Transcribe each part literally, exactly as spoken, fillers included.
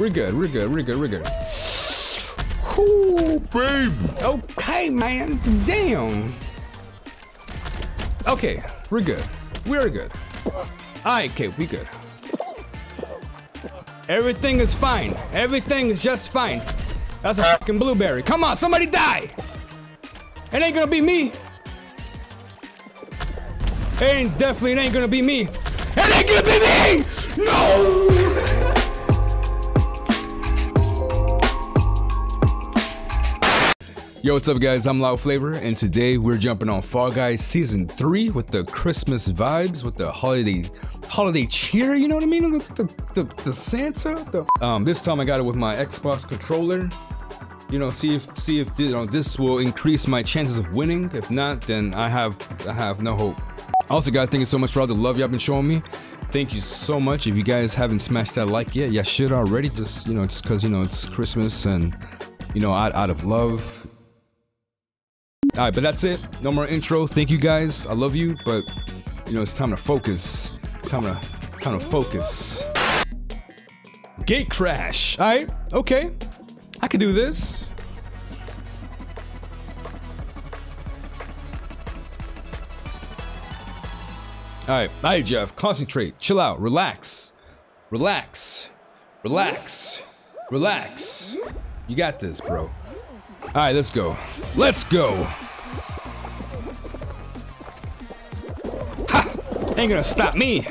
We're good, we're good, we're good, we're good. Ooh, baby. Okay, man. Damn. Okay, we're good. We're good. Alright, okay, we good. Everything is fine. Everything is just fine. That's a fucking blueberry. Come on, somebody die! It ain't gonna be me. It ain't definitely it ain't gonna be me. It ain't gonna be me! No! Yo, what's up guys, I'm Loud Flavor, and today we're jumping on Fall Guys Season three with the Christmas vibes, with the holiday holiday cheer, you know what I mean? The, the, the Santa? The... Um, this time I got it with my Xbox controller. You know, see if see if this, you know, this will increase my chances of winning. If not, then I have, I have no hope. Also guys, thank you so much for all the love y'all been showing me. Thank you so much. If you guys haven't smashed that like yet, y'all should already, just, you know, just cause, you know, it's Christmas and, you know, out, out of love. All right, but that's it. No more intro. Thank you guys. I love you, but you know it's time to focus. Time to kind of focus. Gate crash. All right. Okay. I could do this. All right. All right, Jeff. Concentrate. Chill out. Relax. Relax. Relax. Relax. You got this, bro. All right, let's go. Let's go. Ha! Ain't gonna stop me.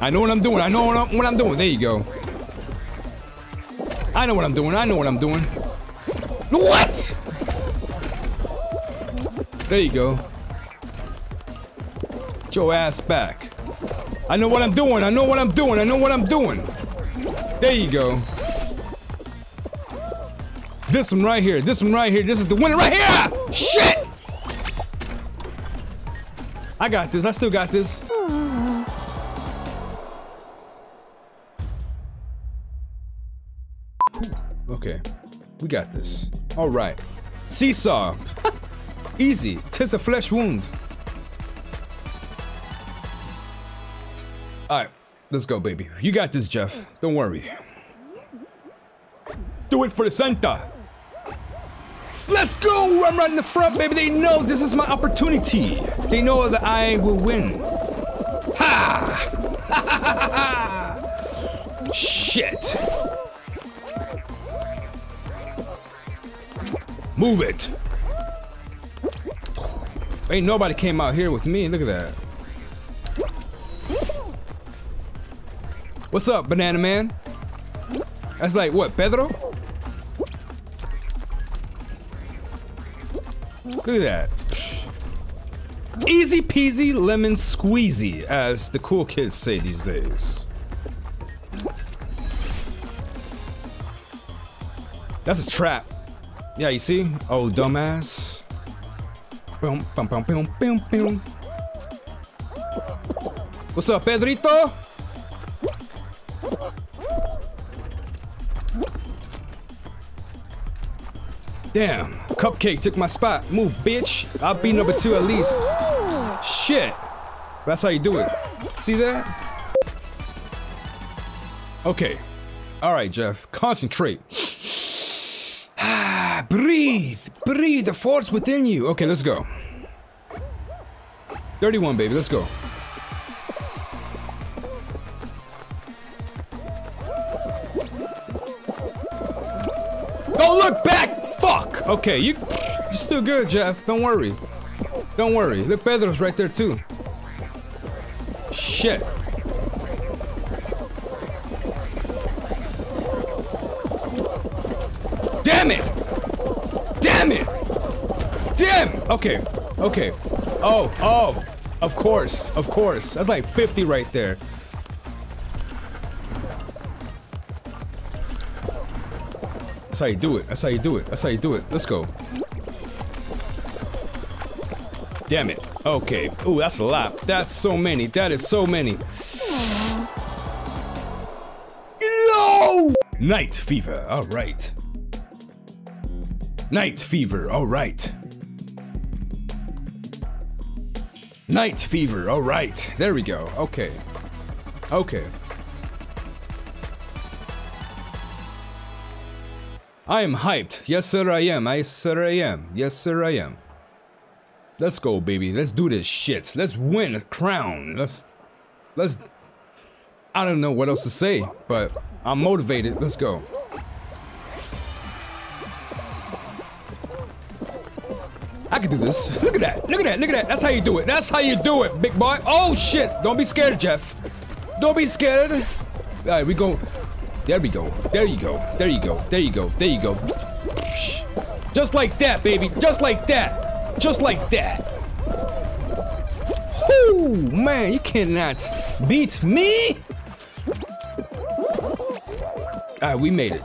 I know what I'm doing. I know what I'm, what I'm doing. There you go. I know what I'm doing. I know what I'm doing. What? There you go. Get your ass back. I know what I'm doing. I know what I'm doing. I know what I'm doing. There you go. This one right here. This one right here. This is the winner right here. Shit. I got this. I still got this. Okay. We got this. All right. Seesaw. Easy. 'Tis a flesh wound. All right, let's go, baby. You got this, Jeff. Don't worry. Do it for the Santa. Let's go. I'm right in the front, baby. They know this is my opportunity. They know that I will win. Ha! Shit. Move it. Ain't nobody came out here with me. Look at that. What's up, banana man? That's like, what, Pedro? Look at that. Easy peasy lemon squeezy, as the cool kids say these days. That's a trap. Yeah, you see? Oh, dumbass. What's up, Pedrito? Damn, Cupcake took my spot. Move, bitch. I'll be number two at least. Shit. That's how you do it. See that? Okay. All right, Jeff. Concentrate. Breathe. Breathe. The force within you. Okay, let's go. thirty-one, baby. Let's go. Don't look back. Fuck! Okay, you, you're still good, Jeff. Don't worry. Don't worry. Look, Pedro's right there, too. Shit. Damn it! Damn it! Damn! Okay, okay. Oh, oh. Of course, of course. That's like fifty right there. That's how you do it. That's how you do it. That's how you do it. Let's go. Damn it. Okay. Ooh, that's a lot. That's so many. That is so many. No! Night fever. All right. Night fever. All right. Night fever, all right. There we go, okay. Okay. I am hyped. Yes, sir, I am. Yes, sir, I am. Yes, sir, I am. Let's go, baby. Let's do this shit. Let's win a crown. Let's... Let's... I don't know what else to say, but I'm motivated. Let's go. I can do this. Look at that. Look at that. Look at that. That's how you do it. That's how you do it, big boy. Oh, shit. Don't be scared, Jeff. Don't be scared. All right, we go... There we go. There you go. There you go. There you go. There you go. Just like that, baby. Just like that. Just like that. Whoo, man, you cannot beat me. Alright, we made it.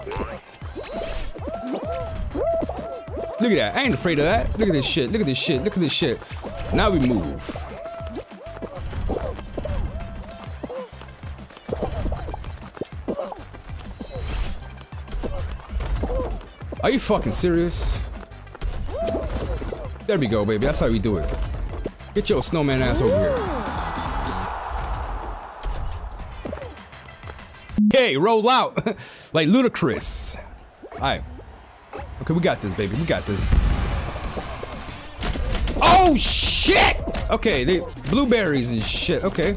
Look at that. I ain't afraid of that. Look at this shit. Look at this shit. Look at this shit. Now we move. Are you fucking serious? There we go, baby. That's how we do it. Get your snowman ass over here. Hey, roll out. Like Ludacris. Alright. Okay, we got this, baby. We got this. Oh, shit! Okay, they blueberries and shit. Okay.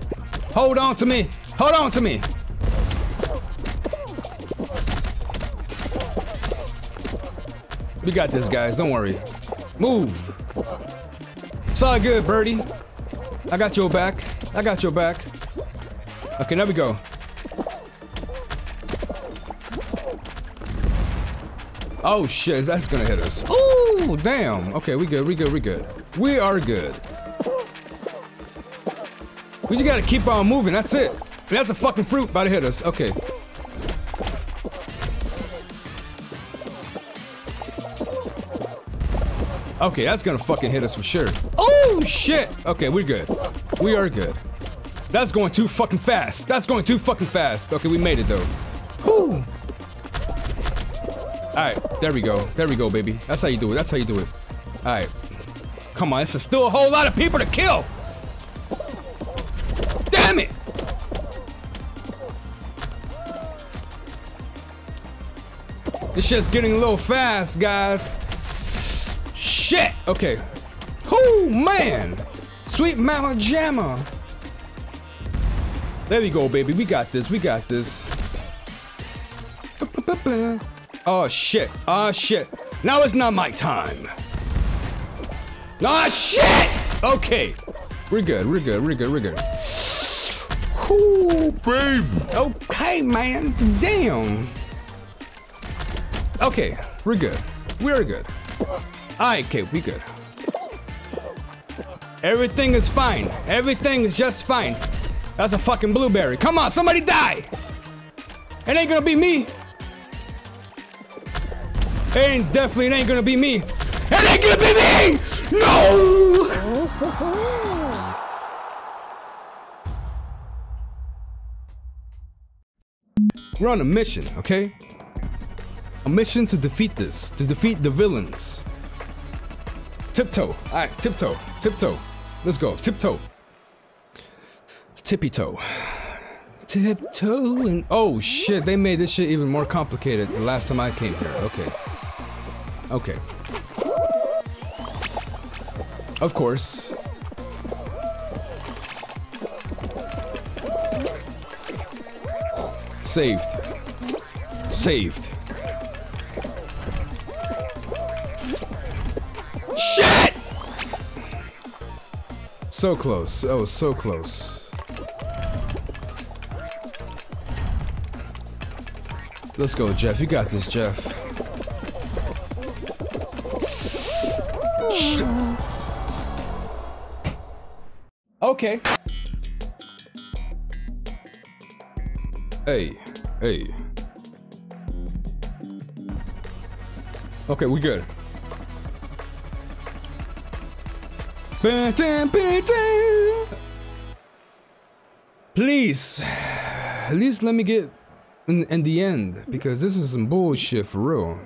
Hold on to me. Hold on to me. We got this, guys. Don't worry. Move. It's all good, birdie. I got your back. I got your back. Okay, there we go. Oh, shit. That's gonna hit us. Oh, damn. Okay, we good. We good. We good. We are good. We just gotta keep on moving. That's it. That's a fucking fruit about to hit us. Okay. Okay, that's gonna fucking hit us for sure. Oh, shit! Okay, we're good. We are good. That's going too fucking fast. That's going too fucking fast. Okay, we made it, though. Whew! Alright, there we go. There we go, baby. That's how you do it. That's how you do it. Alright. Come on, there's still a whole lot of people to kill! Damn it! This shit's getting a little fast, guys. Shit! Okay. Oh, man! Sweet mama jamma! There we go, baby. We got this. We got this. Oh, shit. Oh, shit. Now it's not my time. Oh, shit! Okay. We're good. We're good. We're good. We're good. Ooh, baby. Okay, man. Damn. Okay. We're good. We're good. Alright, okay, we good. Everything is fine. Everything is just fine. That's a fucking blueberry. Come on, somebody die! It ain't gonna be me. It ain't definitely it ain't gonna be me. It ain't gonna be me! No! We're on a mission, okay? A mission to defeat this, to defeat the villains. Tiptoe. Alright, tiptoe. Tiptoe. Let's go. Tiptoe. Tippy toe. Tiptoe and oh shit, they made this shit even more complicated the last time I came here. Okay. Okay. Of course. Saved. Saved. Shit! So close. Oh, so close. Let's go, Jeff. You got this, Jeff. Okay. Hey. Hey. Okay, we good. Please, at least let me get in, in the end, because this is some bullshit for real.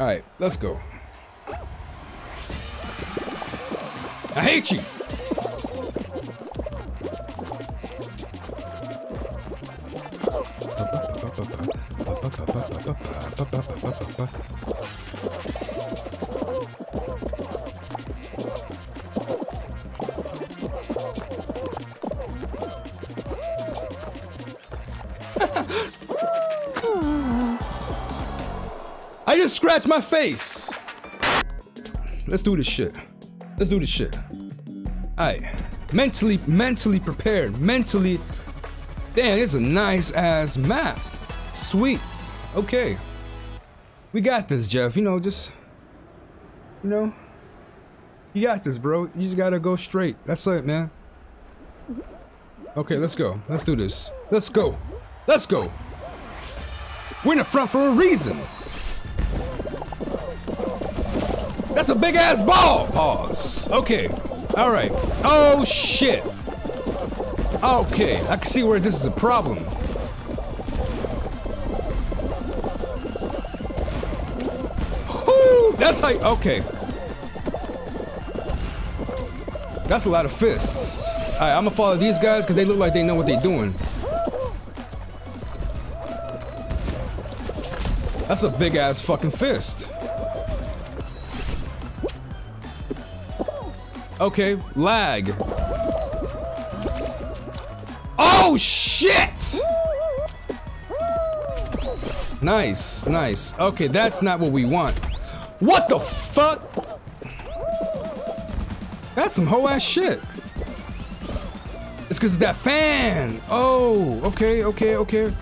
Alright, let's go. I hate you. I just scratched my face. Let's do this shit. Let's do this shit. Alright. Mentally, mentally prepared. Mentally. Damn, it's a nice ass map. Sweet. Okay. We got this, Jeff. You know, just. You know. You got this, bro. You just gotta go straight. That's it, man. Okay, let's go. Let's do this. Let's go. Let's go. We're in the front for a reason. That's a big ass ball. Pause. Okay. All right. Oh shit. Okay. I can see where this is a problem. Whoo! That's how. Okay. That's a lot of fists. All right. I'm gonna follow these guys because they look like they know what they're doing. That's a big ass fucking fist. Okay, lag. Oh shit! Nice, nice. Okay, that's not what we want. What the fuck? That's some whole ass shit. It's cause of that fan. Oh, okay, okay, okay.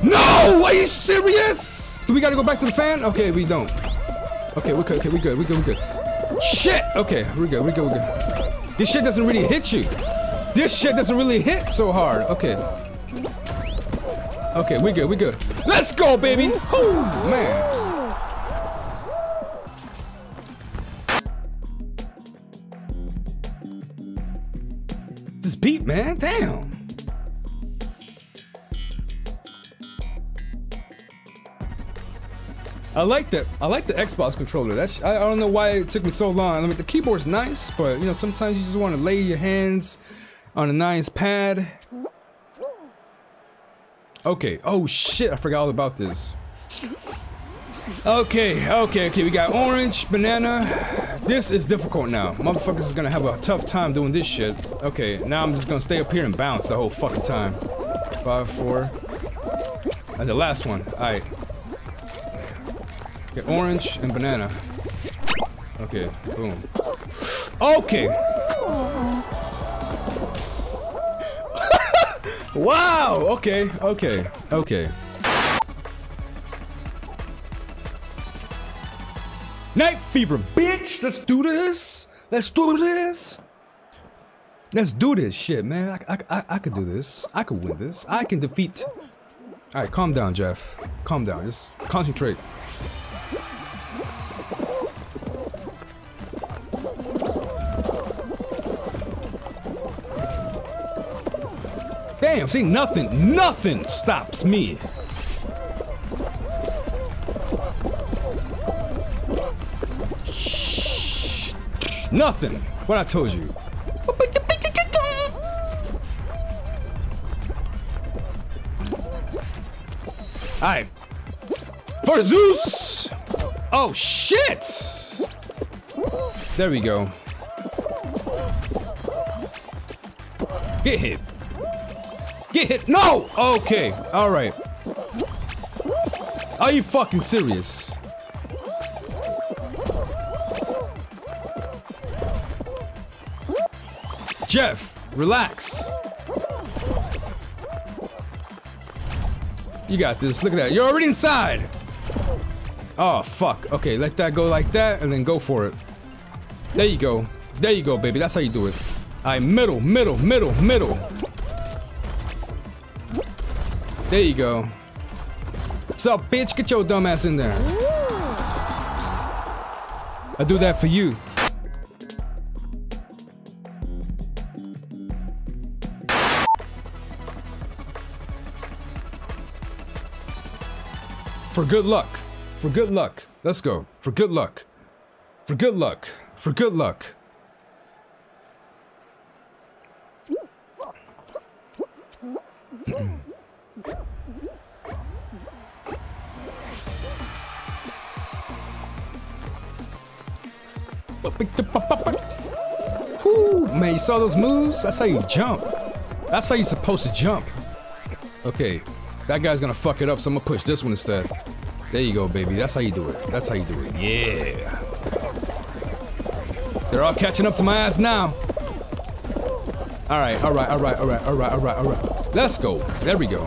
No! Are you serious? Do we gotta go back to the fan? Okay, we don't. Okay, we're good, okay, we good, we good, we good. Shit! Okay, we're good, we're good, we're good. This shit doesn't really hit you. This shit doesn't really hit so hard. Okay. Okay, we're good, we're good. Let's go, baby! Oh, man. This beat, man, damn. I like that. I like the Xbox controller. That's, I, I don't know why it took me so long. I mean, the keyboard's nice, but you know, sometimes you just want to lay your hands on a nice pad. Okay. Oh shit! I forgot all about this. Okay. Okay. Okay. We got orange, banana. This is difficult now. Motherfuckers is gonna have a tough time doing this shit. Okay. Now I'm just gonna stay up here and bounce the whole fucking time. Five, four, and the last one. All right. Okay, orange and banana. Okay, boom. Okay. Wow. Okay. Okay. Okay. Night fever, bitch. Let's do this. Let's do this. Let's do this shit, man. I I I, I could do this. I could win this. I can defeat. All right, calm down, Jeff. Calm down. Just concentrate. Damn, see, nothing, nothing stops me. Shh. Nothing. What I told you. Alright. For Zeus! Oh, shit! There we go. Get hit. Get hit! No! Okay, alright. Are you fucking serious? Jeff, relax. You got this, look at that. You're already inside! Oh, fuck. Okay, let that go like that and then go for it. There you go. There you go, baby. That's how you do it. Alright, middle, middle, middle, middle. There you go. What's up, bitch? Get your dumb ass in there. I do that for you. For good luck. For good luck. Let's go. For good luck. For good luck. For good luck. Whoo, man, you saw those moves? That's how you jump. That's how you're supposed to jump. Okay, that guy's gonna fuck it up, so I'm gonna push this one instead. There you go, baby. That's how you do it. That's how you do it. Yeah. They're all catching up to my ass now. All right, all right, all right, all right, all right, all right, all right. Let's go. There we go.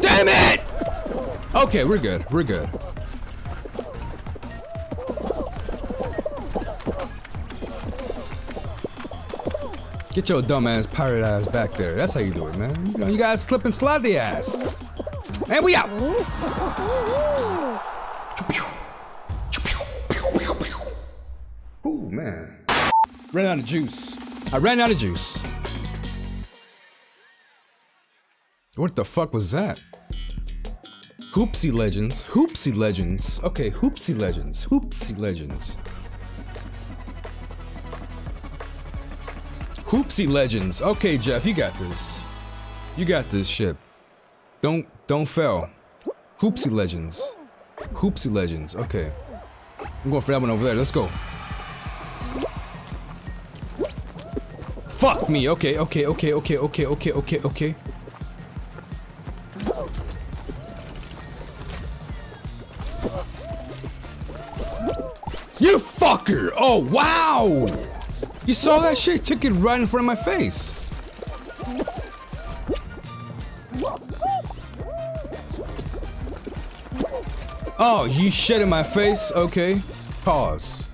Damn it! Okay, we're good. We're good. Get your dumb ass pirate ass back there. That's how you do it, man. You know, you guys slip and slide the ass. And we out. Ooh, man. Ran out of juice. I ran out of juice. What the fuck was that? Hoopsie Legends. Hoopsie Legends. Okay, Hoopsie Legends. Hoopsie Legends. Hoopsie Legends. Okay, Jeff, you got this. You got this shit. Don't don't fail. Hoopsie Legends. Hoopsie Legends. Okay. I'm going for that one over there. Let's go. Fuck me. Okay, okay, okay, okay, okay, okay, okay, okay. You fucker! Oh, wow! You saw that shit? Took it right in front of my face. Oh, you shit in my face? Okay. Pause.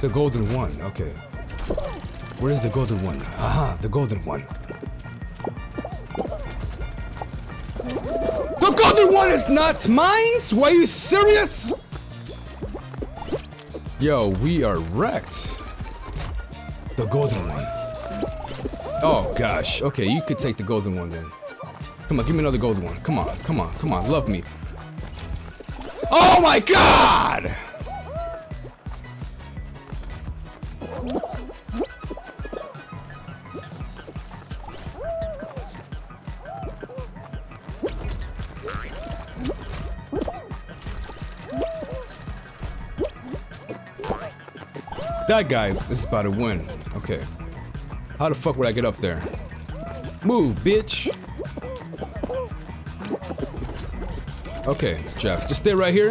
The golden one. Okay. Where is the golden one? Aha, the golden one. The golden one is not mine? Why are you serious? Yo, we are wrecked. The golden one. Oh gosh. Okay, you could take the golden one then. Come on, give me another golden one. Come on, come on, come on. Love me. Oh my god! That guy is about to win. Okay. How the fuck would I get up there? Move, bitch. Okay, Jeff. Just stay right here.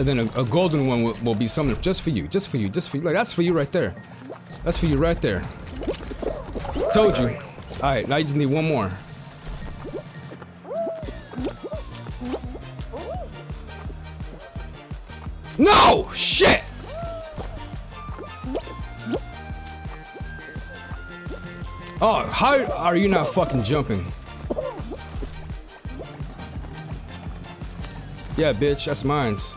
And then a, a golden one will, will be summoned just for you. Just for you. Just for you. Like, that's for you right there. That's for you right there. Told you. Alright, now you just need one more. No! Shit! Oh, how are you not fucking jumping? Yeah, bitch, that's mine's.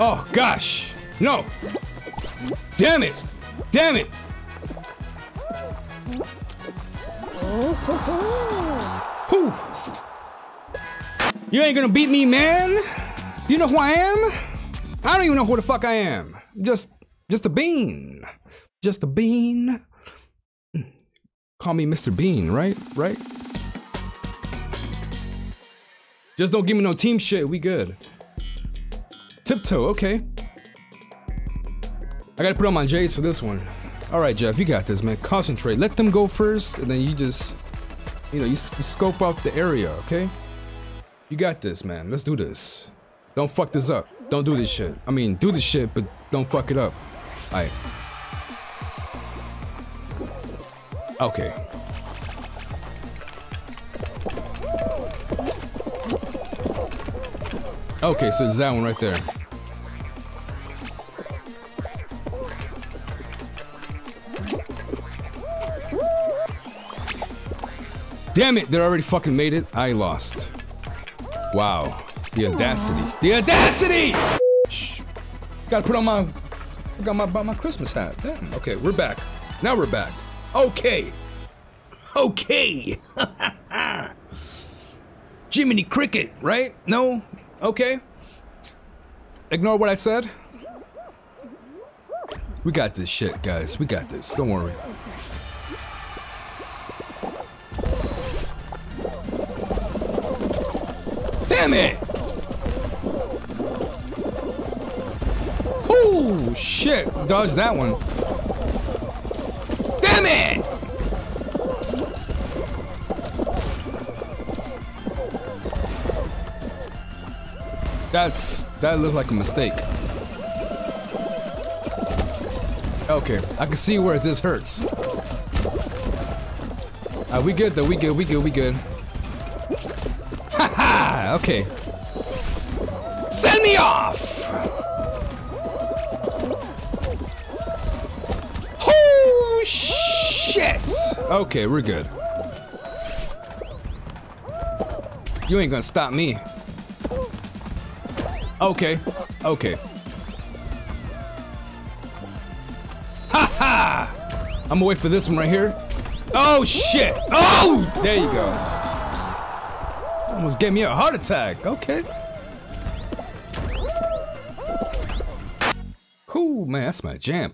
Oh, gosh. No. Damn it. Damn it. Whew. You ain't gonna beat me, man. You know who I am? I don't even know who the fuck I am. Just, just a bean. Just a bean. Call me Mister Bean, right? Right? Just don't give me no team shit. We good. Tiptoe, okay. I gotta put on my J's for this one. All right, Jeff, you got this, man. Concentrate. Let them go first, and then you just, you know, you, you scope out the area, okay? You got this, man. Let's do this. Don't fuck this up. Don't do this shit. I mean, do this shit, but don't fuck it up. All right. Okay. Okay, so it's that one right there. Damn it, they already fucking made it. I lost. Wow. The audacity. The audacity! Shh. Gotta put on my, I got my, my Christmas hat. Damn. Okay, we're back. Now we're back. Okay. Okay. Jiminy Cricket, right? No? Okay. Ignore what I said. We got this shit, guys. We got this. Don't worry. Damn it! Oh, shit. Dodge that one. Damn it! That's... that looks like a mistake. Okay, I can see where this hurts. Alright, we good though, we good, we good, we good. Haha! Okay. Send me off! Oh shit! Okay, we're good. You ain't gonna stop me. Okay, okay. I'm gonna wait for this one right here. Oh shit! Oh! There you go. Almost gave me a heart attack. Okay. Ooh, man, that's my jam.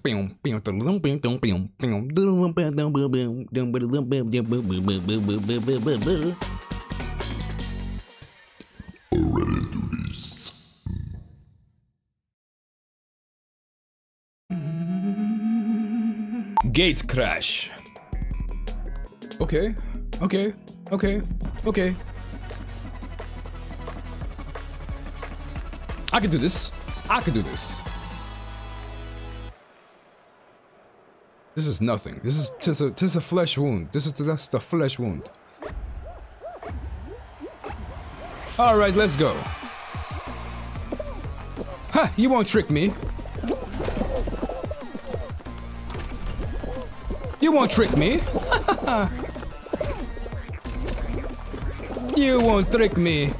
Gates crash. Okay, okay, okay, okay. I can do this. I can do this. This is nothing. This is just a, just a flesh wound. This is that's the flesh wound. All right, let's go. Ha! You won't trick me. You won't trick me. You won't trick me.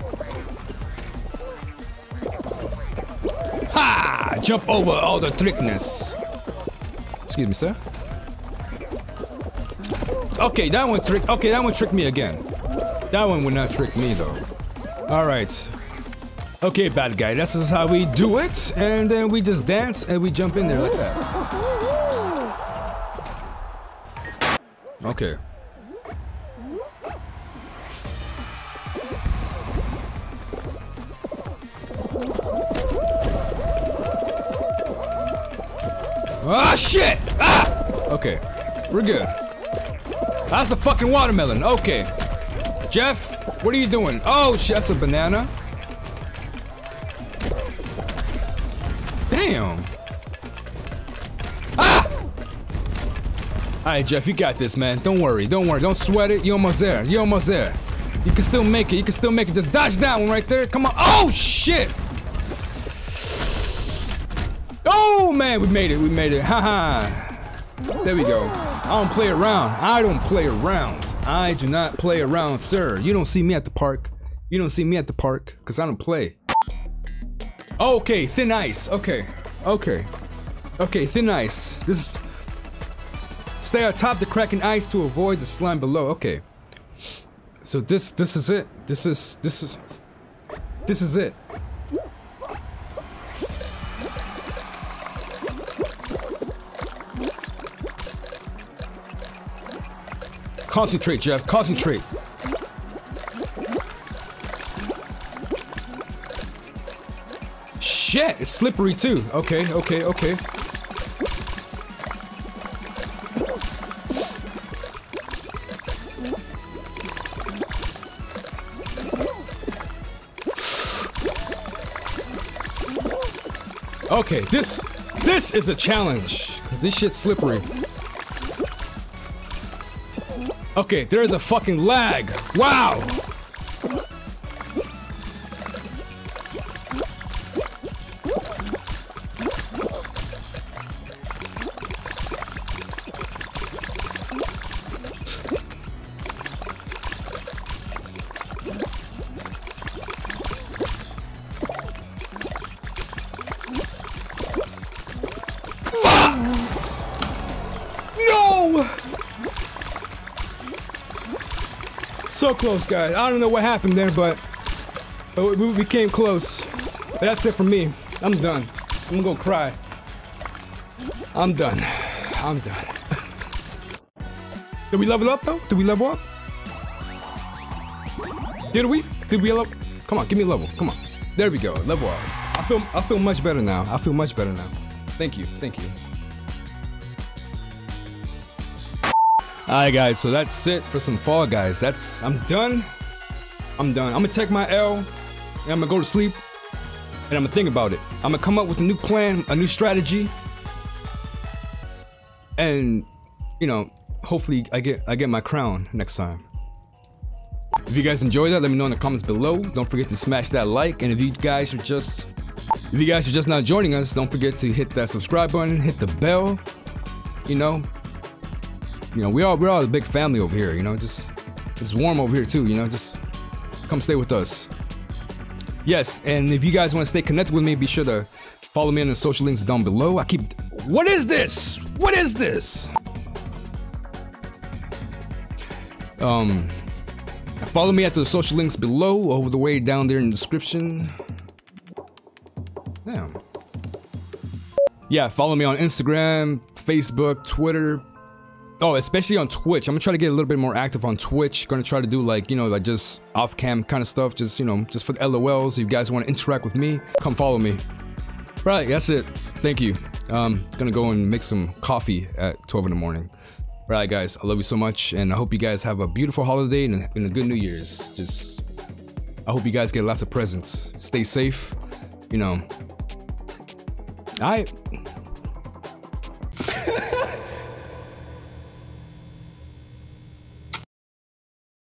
Ha! Jump over all the trickness. Excuse me, sir. Okay, that one trick. Okay, that one tricked me again. That one would not trick me though. All right. Okay, bad guy. This is how we do it, and then we just dance and we jump in there like that. Okay. Ah, shit! Ah! Okay. We're good. That's a fucking watermelon. Okay. Jeff, what are you doing? Oh, shit, that's a banana. Damn. Alright, Jeff, you got this, man. Don't worry, don't worry, don't sweat it. You're almost there, you're almost there. You can still make it, you can still make it. Just dodge that one right there. Come on. Oh, shit! Oh, man, we made it, we made it. Haha. There we go. I don't play around. I don't play around. I do not play around, sir. You don't see me at the park. You don't see me at the park, because I don't play. Okay, thin ice. Okay, okay. Okay, thin ice. This is... Stay atop the cracking ice to avoid the slime below. Okay. So this this is it. This is this is this is it. Concentrate, Jeff. Concentrate. Shit, it's slippery too. Okay, okay, okay. Okay, this this is a challenge. This shit's slippery. Okay, there is a fucking lag. Wow. So close, guys. I don't know what happened there, but we came close. But that's it for me. I'm done. I'm gonna go cry. I'm done. I'm done. Did we level up, though? Did we level up? Did we? Did we level up? Come on, give me a level. Come on. There we go. Level up. I feel, I feel much better now. I feel much better now. Thank you. Thank you. Alright guys, so that's it for some Fall Guys. That's, I'm done. I'm done. I'm gonna take my L, and I'm gonna go to sleep, and I'm gonna think about it. I'm gonna come up with a new plan, a new strategy, and, you know, hopefully I get, I get my crown next time. If you guys enjoyed that, let me know in the comments below. Don't forget to smash that like, and if you guys are just, if you guys are just now joining us, don't forget to hit that subscribe button, hit the bell, you know. You know, we all, we're all a big family over here, you know, just, it's warm over here too, you know, just come stay with us. Yes, and if you guys want to stay connected with me, be sure to follow me on the social links down below. I keep, what is this? What is this? Um, follow me at the social links below, over the way down there in the description. Damn. Yeah, follow me on Instagram, Facebook, Twitter. Oh, especially on Twitch. I'm gonna try to get a little bit more active on Twitch. Gonna try to do like, you know, like just off-cam kind of stuff. Just, you know, just for the L O Ls. If you guys want to interact with me, come follow me. Right, that's it. Thank you. Um, gonna go and make some coffee at twelve in the morning. Right, guys, I love you so much, and I hope you guys have a beautiful holiday and a good New Year's. Just, I hope you guys get lots of presents. Stay safe, you know. All right.